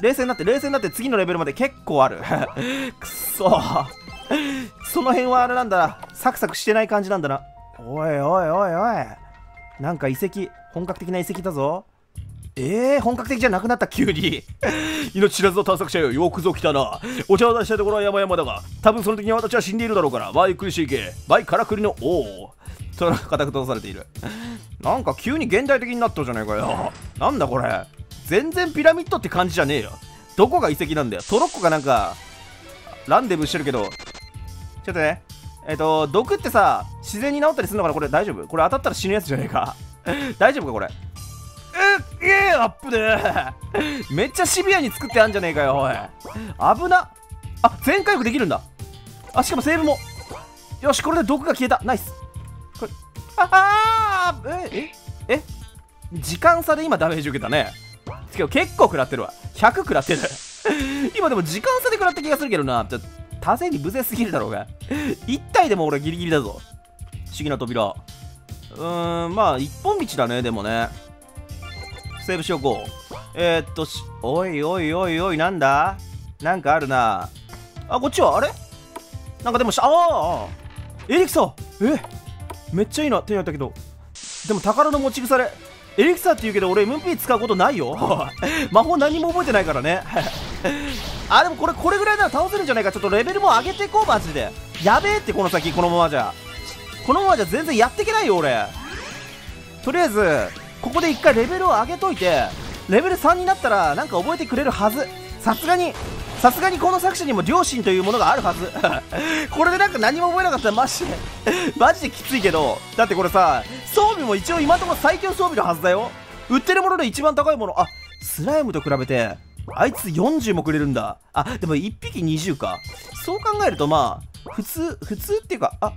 冷静になって次のレベルまで結構あるくっそその辺はあれなんだな、サクサクしてない感じなんだな。おいおいおいおい、なんか遺跡、本格的な遺跡だぞ。本格的じゃなくなった急に命知らずの探索者よ、よくぞ来たな。お茶を出したいところは山々だが、多分その時に私は死んでいるだろうから、まあゆっくりしていけ。バイカラクリの王と固く閉ざされている。なんか急に現代的になったじゃないかよ。なんだこれ、全然ピラミッドって感じじゃねえよ。どこが遺跡なんだよ。トロッコがなんかランデブーしてるけど、ちょっとね、毒ってさ自然に治ったりするのかな。これ大丈夫？これ当たったら死ぬやつじゃねえか大丈夫かこれ。アップでめっちゃシビアに作ってあんじゃねえかよおい。危なっ。あ、全回復できるんだ。あ、しかもセーブも。よし、これで毒が消えた。ナイス。これ、ああ、時間差で今ダメージ受けたね。けど結構食らってるわ。100食らってる今でも時間差で食らった気がするけどな。ちょっと多勢に無勢すぎるだろうが1体でも俺ギリギリだぞ。不思議な扉。まあ一本道だね。でもね、セーブしよう。こうおいおいおいおい、なんだ、なんかあるなあ。こっちはあれ、なんかでもああエリクサー、めっちゃいいな手に入ったけど、でも宝の持ち腐れエリクサーって言うけど俺 MP 使うことないよ魔法何も覚えてないからねあ、でもこれぐらいなら倒せるんじゃないか。ちょっとレベルも上げていこうマジで。やべえって、この先このままじゃ全然やっていけないよ俺。とりあえずここで一回レベルを上げといて、レベル3になったらなんか覚えてくれるはず。さすがにこの作者にも良心というものがあるはずこれでなんか何も覚えなかったらマジできついけど、だってこれさ装備も一応今のところ最強装備のはずだよ。売ってるもので一番高いもの。あ、スライムと比べてあいつ40もくれるんだ。あ、でも1匹20か。そう考えるとまあ普通っていうか、は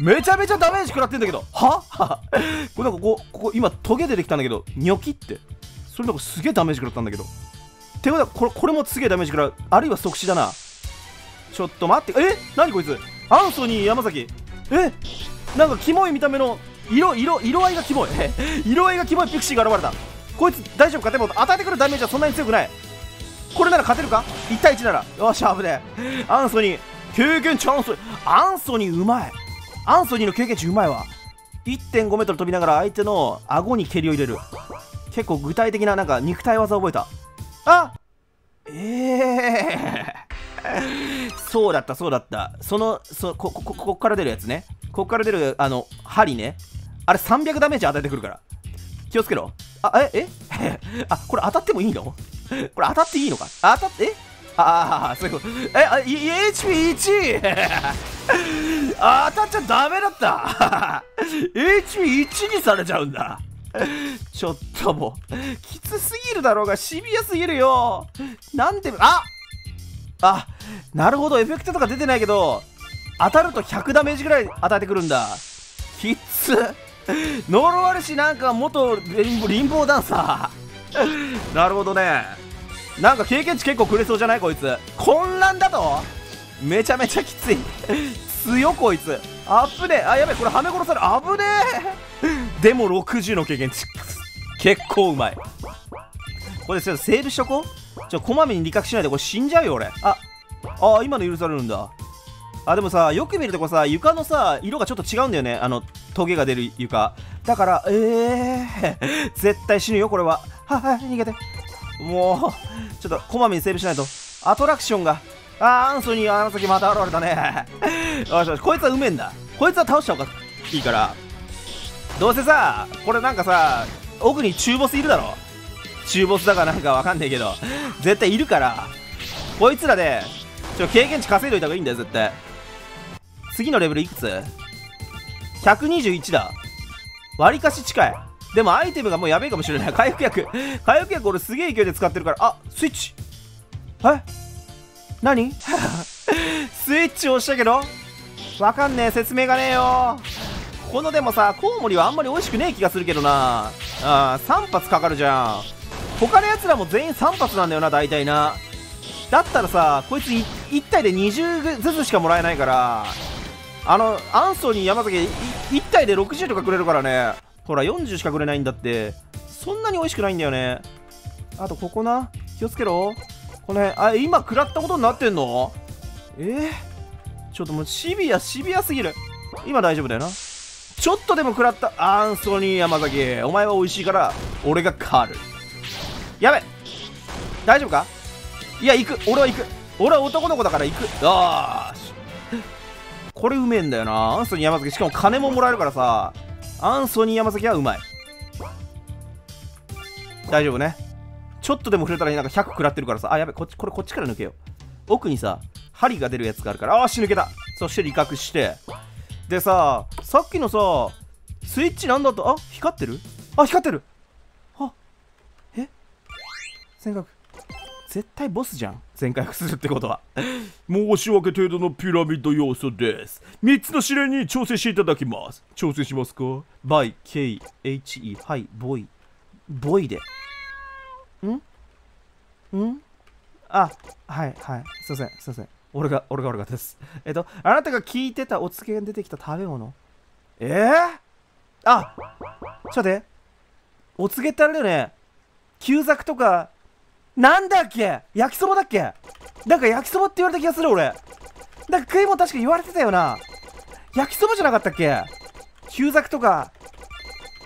めちゃめちゃダメージ食らってんだけど、はこれなんかここ今トゲ出てきたんだけど、ニョキって、それなんかすげえダメージ食らったんだけど。ってことはこれもすげえダメージ食らう。あるいは即死だな。ちょっと待って、何こいつアンソニー山崎。なんかキモい見た目の色合いがキモい色合いがキモいピクシーが現れた。こいつ大丈夫か。でも与えてくるダメージはそんなに強くない。これなら勝てるか、1対1なら。よし、危ねえ。アンソニー経験値、アンソニーうまい。アンソニーの経験値うまいわ。 1.5m 飛びながら相手の顎に蹴りを入れる。結構具体的な、なんか肉体技覚えた。あ、そうだった。こっから出るやつね。こっから出る針ね。あれ300ダメージ与えてくるから気をつけろ。これ当たってもいいのこれ当たっていいのか。そういうこと。HP1 当たっちゃダメだったHP1 にされちゃうんだちょっともうきつすぎるだろうが、シビアすぎるよ。なんで、なるほど、エフェクトとか出てないけど当たると100ダメージぐらい与えてくるんだ。きつ呪われし、なんか元リンボーダンサーなるほどね。なんか経験値結構くれそうじゃない。こいつ混乱だとめちゃめちゃきつい強こいつ。あぶねえ。あ、やべえ、これはめ殺される。あぶねえ。でも60の経験値結構うまい。これちょっとセーブしとこう。こまめに理覚しないでこれ死んじゃうよ俺。あ、今の許されるんだ。でもさ、よく見るとこさ床のさ色がちょっと違うんだよね。トゲが出る床だから。絶対死ぬよこれは。逃げて。もうちょっとこまめにセーブしないと。アトラクションが、アンソニーあの時また現れたねよしよし、こいつはうめえんだ。こいつは倒した方がいいから。どうせさこれなんかさ奥に中ボスいるだろ。中ボスだかなんかわかんねえけど絶対いるから、こいつらで経験値稼いどいた方がいいんだよ絶対。次のレベルいくつ ?121 だ。わりかし近い。でもアイテムがもうやべえかもしれない。回復薬俺すげえ勢いで使ってるから。スイッチ、何スイッチ押したけどわかんねえ、説明がねえよ。このでもさコウモリはあんまり美味しくねえ気がするけどな。3発かかるじゃん。他のやつらも全員3発なんだよな大体な。だったらさこいつ1体で20ずつしかもらえないから、アンソニー山崎1体で60とかくれるからね。ほら40しかくれないんだって。そんなに美味しくないんだよね。あとここな、気をつけろこの辺。あ、今食らったことになってんの？ちょっともうシビアすぎる。今大丈夫だよな。ちょっとでも食らった。アンソニー山崎、お前は美味しいから俺が狩る。やべ、大丈夫か？いや、行く、俺は行く。俺は男の子だから行く。よーし、これうめえんだよな、アンソニー山崎。しかも金ももらえるからさ、アンソニー山崎はうまい。大丈夫ね。ちょっとでも触れたらなんか100食らってるからさ。あ、やべ、こっちから抜けよう。奥にさ針が出るやつがあるから。あーし、抜けた。そして威嚇して、でさ、さっきのさスイッチなんだった？あ、光ってる？あ、光ってる。あ、全回復。絶対ボスじゃん、全回復するってことは。申し訳程度のピラミッド要素です。3つの試練に調整していただきます。調整しますか？バイ KHE。 はい、ボイボイでんあ、はいはい、すいませんすいません、俺がです。あなたが聞いてたお告げが出てきた食べ物。あ、ちょっと待って、お告げってあれだよね、旧作とかなんだっけ、焼きそばだっけ。なんか焼きそばって言われた気がする俺。なんか食いも確か言われてたよな。焼きそばじゃなかったっけ。旧作とか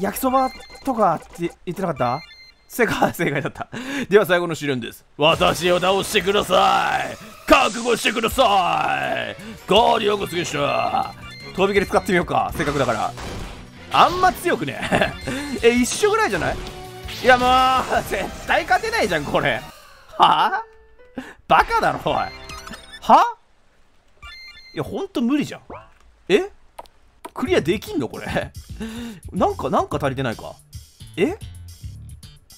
焼きそばとかって言ってなかった？正解だった。では最後の試練です。私を倒してください。覚悟してください。ゴーリオゴスゲッシャー、飛び蹴り使ってみようか。せっかくだからあんま強くね一緒ぐらいじゃない？いや、もう絶対勝てないじゃんこれ。はあ、バカだろおい。いや、ほんと無理じゃん。クリアできんのこれなんか足りてないか。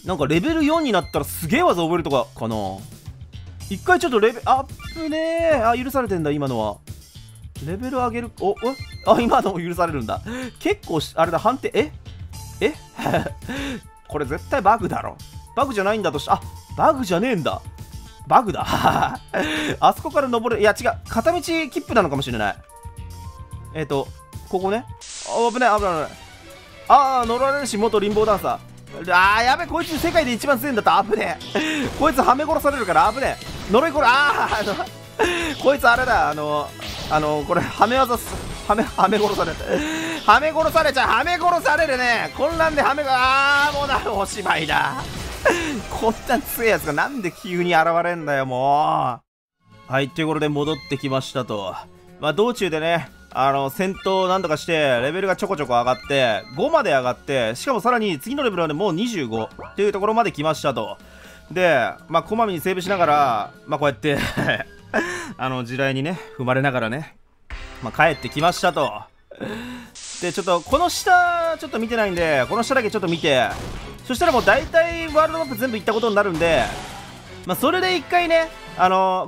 なんかレベル4になったらすげえ技覚えるとかかな。一回ちょっとレベルアップねー。あ、許されてんだ今のは。レベル上げる。あ、今のも許されるんだ。結構あれだ、判定。これ絶対バグだろ。バグじゃないんだとし、あ、バグじゃねえんだ。バグだあそこから登る。いや違う、片道切符なのかもしれない。ここね。危ない危ない危ない。あー、乗られるし、元リンボーダンサー。あー、やべ、こいつ世界で一番強いんだった。危ねえこいつはめ殺されるから危ねえ。呪い殺、こいつあれだ、これはめ技す、はめ殺されるはめ殺されちゃう、はめ殺されるね。混乱ではめが、もうだ、おしまいだこんな強いやつがなんで急に現れんだよもう。はい、ということで戻ってきましたと。まあ道中でね、戦闘なんとかしてレベルがちょこちょこ上がって5まで上がって、しかもさらに次のレベルはね、もう25っていうところまで来ましたと。で、まあこまめにセーブしながら、まあこうやって地雷にね踏まれながらね、まあ帰ってきましたと。で、ちょっとこの下ちょっと見てないんで、この下だけちょっと見て、そしたらもう大体ワールドマップ全部行ったことになるんで、まあそれで一回ね、ま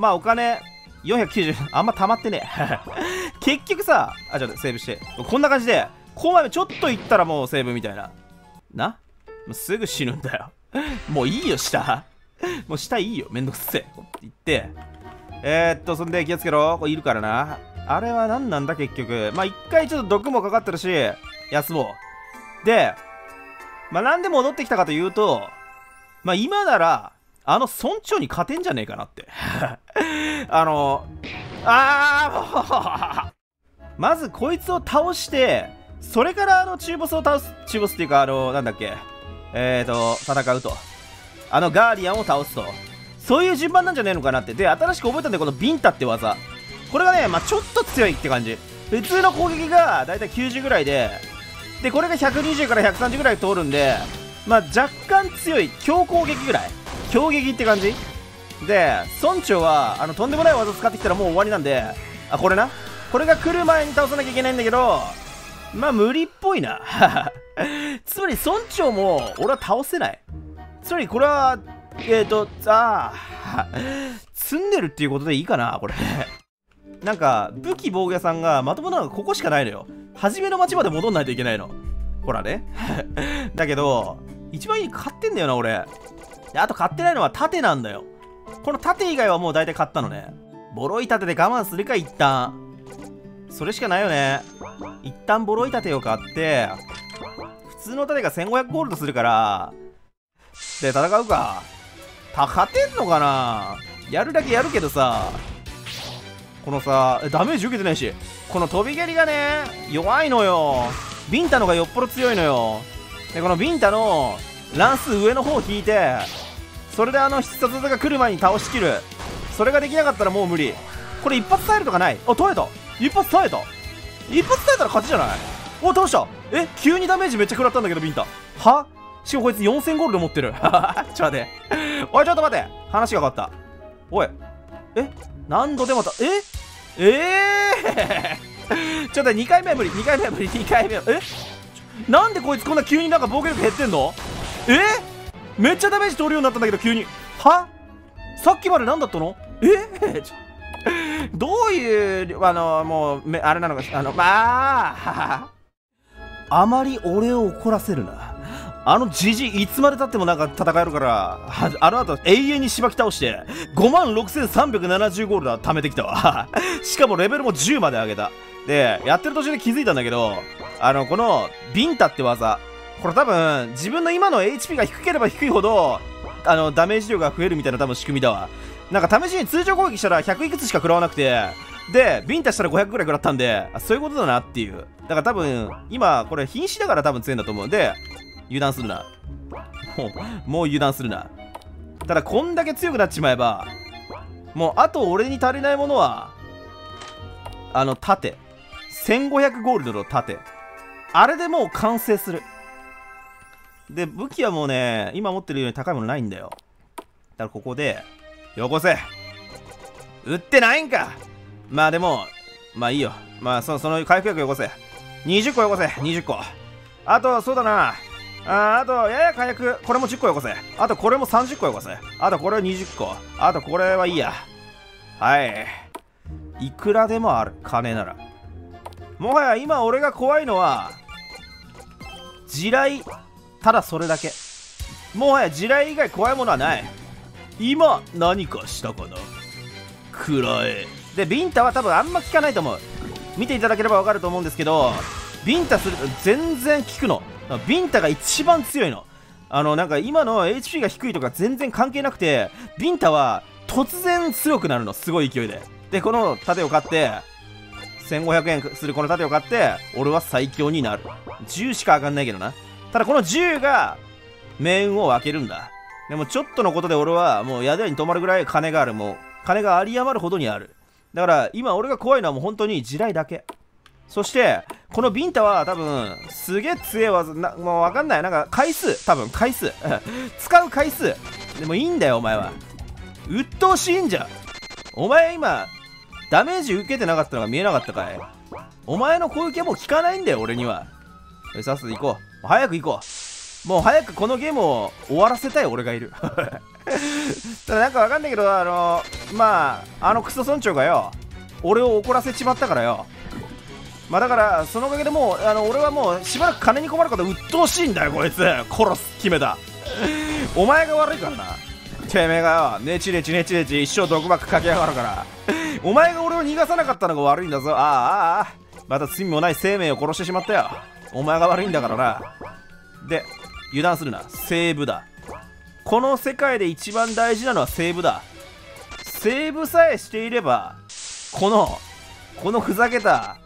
あお金490あんま溜まってね結局さ、あ、ちょっとセーブして、こんな感じでこまめ、ちょっと行ったらもうセーブみたいなな、もうすぐ死ぬんだよもういいよ下もう下いいよ、めんどくせえ行って、そんで気をつけろ、これいるからな。あれは何なんだ結局。まあ一回ちょっと毒もかかってるし休もう。で、まあなんで戻ってきたかというと、まあ今なら村長に勝てんじゃねえかなってまずこいつを倒して、それから中ボスを倒す、中ボスっていうかなんだっけ、戦うと、ガーディアンを倒すと、そういう順番なんじゃねえのかなって。で、新しく覚えたんでこのビンタって技、これがね、まあちょっと強いって感じ。普通の攻撃がだいたい90ぐらいで、でこれが120から130ぐらい通るんで、まあ若干強い強攻撃ぐらい、強撃って感じで、村長はとんでもない技使ってきたらもう終わりなんで、あ、これな、これが来る前に倒さなきゃいけないんだけど、まあ無理っぽいなつまり村長も俺は倒せない。つまりこれは積んでるっていうことでいいかなこれなんか武器防御屋さんがまともなのがここしかないのよ。初めの町まで戻んないといけないの、ほらねだけど一番いい買ってんだよな俺。あと買ってないのは盾なんだよ。この盾以外はもう大体買ったのね。ボロい盾で我慢するか一旦、それしかないよね。一旦ボロい盾を買って、普通の盾が1500ゴールドするから、して戦うか。勝てんのかな。やるだけやるけどさ、このさダメージ受けてないし、この飛び蹴りがね弱いのよ。ビンタのがよっぽど強いのよ。でこのビンタの乱数上の方を引いて、それで必殺技が来る前に倒しきる。それができなかったらもう無理。これ一発耐えるとかない。あ、耐えた。一発耐えた。一発耐えたら勝ちじゃない。お、倒した。え、急にダメージめっちゃ食らったんだけど、ビンタは。しかもこいつ4000ゴールド持ってる。ちょっと待て。おい、ちょっと待て。話が変わった。おい、え、何度でまた、ええー、ちょっと2回目は無理。2回目は無理。2回目はなんでこいつこんな急になんか防御力減ってんの。めっちゃダメージ取るようになったんだけど、急に。は、さっきまで何だったの。どういうもうあれなのか。あまり俺を怒らせるな。じじい、いつまでたってもなんか戦えるから、あの後永遠にしばき倒して56,370ゴールド貯めてきたわ。しかもレベルも10まで上げた。でやってる途中で気づいたんだけど、このビンタって技、これ多分自分の今の HP が低ければ低いほどダメージ量が増えるみたいな多分仕組みだわ。なんか試しに通常攻撃したら100いくつしか食らわなくて、でビンタしたら500ぐらい食らったんで、そういうことだなっていう。だから多分今これ瀕死だから多分強いんだと思うんで、油断するな。もう油断するな。ただこんだけ強くなっちまえば、もうあと俺に足りないものは盾、1500ゴールドの盾、あれでもう完成する。で武器はもうね、今持ってるより高いものないんだよ。だからここでよこせ。売ってないんか。まあでもまあいいよ。まあその回復薬よこせ。20個よこせ。20個。あとそうだな、あとやや火薬、これも10個よこせ。あとこれも30個よこせ。あとこれは20個。あとこれはいいや。はい、いくらでもある金なら。もはや今俺が怖いのは地雷、ただそれだけ。もはや地雷以外怖いものはない。今何かしたかな。くらえ。でビンタは多分あんま効かないと思う。見ていただければ分かると思うんですけど、ビンタすると全然効くの。ビンタが一番強いの。なんか今の HP が低いとか全然関係なくて、ビンタは突然強くなるの、すごい勢いで。でこの盾を買って、1500円するこの盾を買って、俺は最強になる。10しか上がんないけどな。ただこの10が命運を分けるんだ。でもちょっとのことで俺はもう宿屋に泊まるぐらい金がある。もう金が有り余るほどにある。だから今俺が怖いのはもう本当に地雷だけ。そしてこのビンタは多分すげえ強い技な、もう分かんない。なんか回数、多分回数使う回数でもいいんだよ。お前は鬱陶しいんじゃ。お前今ダメージ受けてなかったのが見えなかったかい。お前の攻撃はもう効かないんだよ俺には。さっさと行こう。早く行こう。もう早くこのゲームを終わらせたい俺がいる。ただなんか分かんないけど、クソ村長がよ俺を怒らせちまったからよ。まあだからそのおかげでもう俺はもうしばらく金に困ること鬱陶しいんだよ。こいつ殺す決めた。お前が悪いからな。てめえがよネチネチネチネチ一生毒ばっかかけやがるから。お前が俺を逃がさなかったのが悪いんだぞ。また罪もない生命を殺してしまったよ。お前が悪いんだからな。で油断するな。セーブだ。この世界で一番大事なのはセーブだ。セーブさえしていればこのふざけた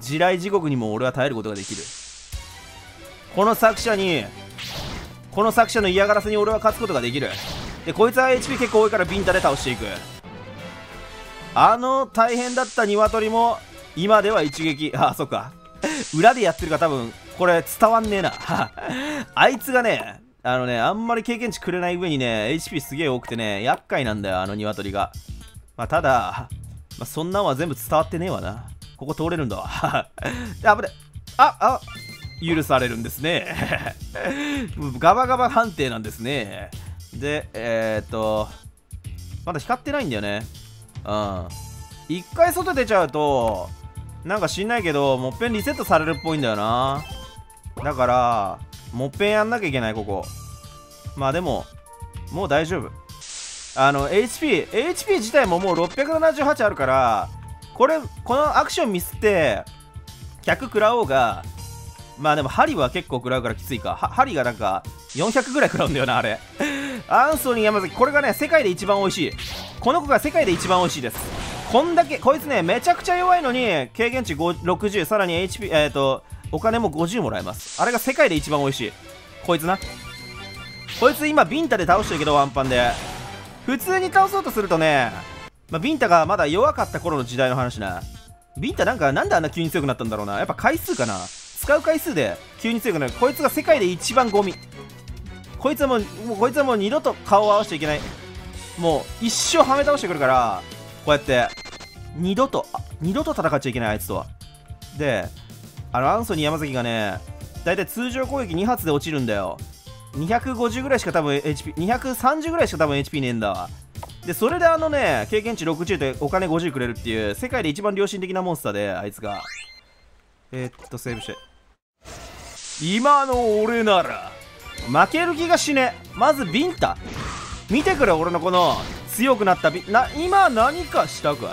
地雷地獄にも俺は耐えることができる。この作者の嫌がらせに俺は勝つことができる。でこいつは HP 結構多いからビンタで倒していく。大変だった鶏も今では一撃。そっか、裏でやってるから多分これ伝わんねえな。あいつがねあんまり経験値くれない上にね HP すげえ多くてね厄介なんだよ鶏が。ただ、そんなんは全部伝わってねえわな。ここ通れるんだわ。あぶね。許されるんですね。ガバガバ判定なんですね。で、まだ光ってないんだよね。一回外出ちゃうと、なんか知んないけど、もっぺんリセットされるっぽいんだよな。だから、もっぺんやんなきゃいけない、ここ。でも、もう大丈夫。HP 自体ももう678あるから、このアクションミスって100食らおうが、でも針は結構食らうからきついか。針がなんか400ぐらい食らうんだよなあれ。アンソニー山崎、これがね世界で一番美味しい、この子が世界で一番美味しいです。こんだけこいつねめちゃくちゃ弱いのに経験値60、さらに HP お金も50もらえます。あれが世界で一番美味しい、こいつな。こいつ今ビンタで倒してるけど、ワンパンで普通に倒そうとするとね、ビンタがまだ弱かった頃の時代の話な。ビンタなんであんな急に強くなったんだろうな。やっぱ回数かな、使う回数で急に強くなる。こいつが世界で一番ゴミ。こいつはもう二度と顔を合わせちゃいけない。もう一生はめ倒してくるから、こうやって二度と戦っちゃいけない、あいつとは。でアンソニー山崎がねだいたい通常攻撃2発で落ちるんだよ。250ぐらいしか多分 HP、 230ぐらいしか多分 HP ねえんだわ。でそれで経験値60でお金50くれるっていう世界で一番良心的なモンスターで、あいつがセーブして、今の俺なら負ける気がしねえ。まずビンタ見てくれ、俺のこの強くなった今何かしたかい。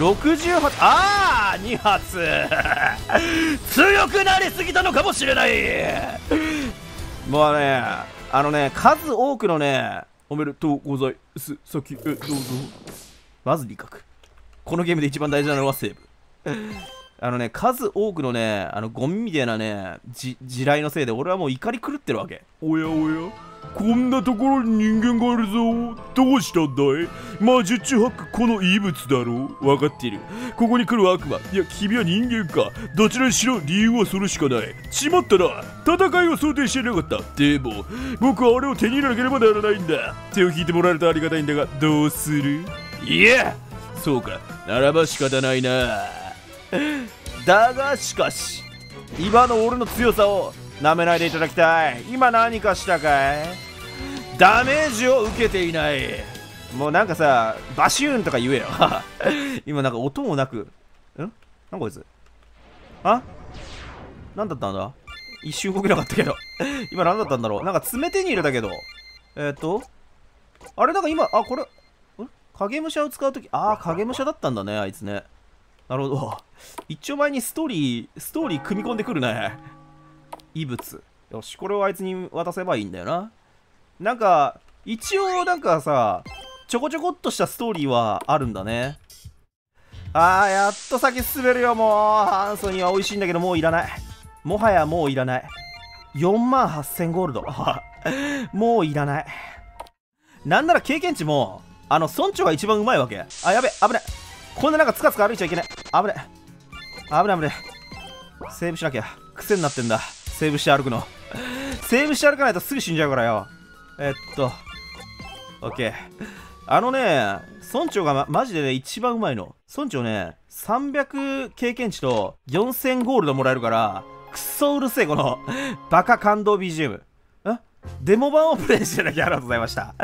68、ああ2発強くなりすぎたのかもしれない。もうね数多くのね、おめでとうございます、先へどうぞ。まず理覚、このゲームで一番大事なのはセーブ。数多くのね、ゴミみたいなね、地雷のせいで俺はもう怒り狂ってるわけ。おやおや、こんなところに人間がいるぞ、どうしたんだい。魔術ハック、この異物だろう、分かっている。ここに来る悪魔、いや君は人間か、どちらにしろ理由はそれしかない。しまったな、戦いを想定していなかった。でも僕はあれを手に入れなければならないんだ。手を引いてもらえるとありがたいんだが、どうする。いや、そうか、ならば仕方ないな。だがしかし、今の俺の強さをなめないでいただきたい。今何かしたかい。ダメージを受けていない。もうなんかさ、バシューンとか言えよ。今なんか音もなく、なんかこいつ、なんだったんだ、一瞬動けなかったけど。今なんだったんだろう、なんか爪手に入れたけど。あれなんか今、これ、影武者を使うとき、影武者だったんだね、あいつね。なるほど。一丁前にストーリー組み込んでくるね。異物。よし、これをあいつに渡せばいいんだよな。なんか、一応なんかさ、ちょこちょこっとしたストーリーはあるんだね。やっと先進めるよ、もう。アンソニーは美味しいんだけど、もういらない。もはやもういらない。48000ゴールド。もういらない。なんなら経験値も、村長が一番うまいわけ。やべ、危ない。こんななんかつかつか歩いちゃいけない。危ねえ。危ねえ。セーブしなきゃ。癖になってんだ、セーブして歩くの。セーブして歩かないとすぐ死んじゃうからよ。オッケー。村長がマジでね、一番うまいの。村長ね、300経験値と4000ゴールドもらえるから、くそうるせえ、この、バカ感動 BGM。デモ版をプレイしていただきありがとうございました。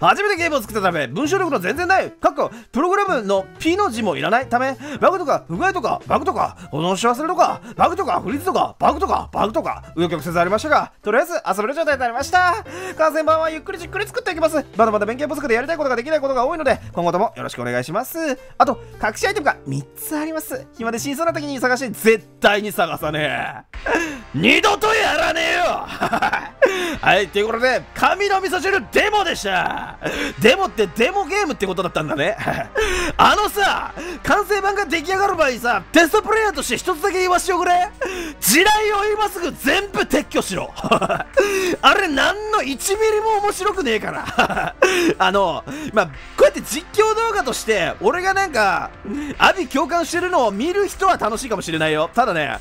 初めてゲームを作ったため、文章力の全然ない、かっこ、プログラムの P の字もいらないため、バグとか、不具合とか、バグとか、お直し忘れとか、バグとか、フリーズとか、バグとか、紆余曲折ありましたが、とりあえず遊べる状態になりました。完成版はゆっくりじっくり作っていきます。まだまだ勉強不足でやりたいことができないことが多いので、今後ともよろしくお願いします。あと、隠しアイテムが3つあります。暇で真相な時に探して、絶対に探さねえ。二度とやらねえよ。はい、ということで、神の味噌汁デモでした。デモってデモゲームってことだったんだね。さ、完成版が出来上がる場合さ、テストプレイヤーとして一つだけ言わしておくれ。地雷を今すぐ全部撤去しろ。あれ、なんの1ミリも面白くねえから。こうやって実況動画として、俺がなんか、阿炎共感してるのを見る人は楽しいかもしれないよ。ただね、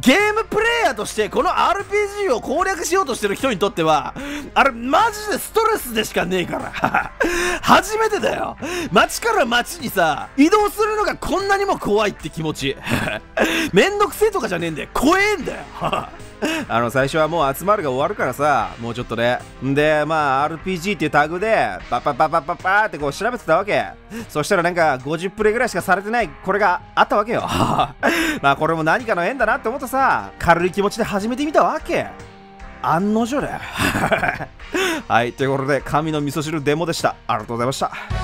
ゲームプレイヤーとして、この RPG を攻略しようとしてる人にとっては、あれマジでストレスでしかねえから。初めてだよ。街から街にさ、移動するのがこんなにも怖いって気持ち。めんどくせえとかじゃねえんだよ。怖えんだよ。最初はもう集まるが終わるからさ、もうちょっとね。で、RPG っていうタグで、パッパってこう調べてたわけ。そしたらなんか、50プレイぐらいしかされてない、これがあったわけよ。これも何かの縁だなって思ってさ、軽い気持ちで始めてみたわけ。案の定だよ。はい、ということで、神の味噌汁デモでした。ありがとうございました。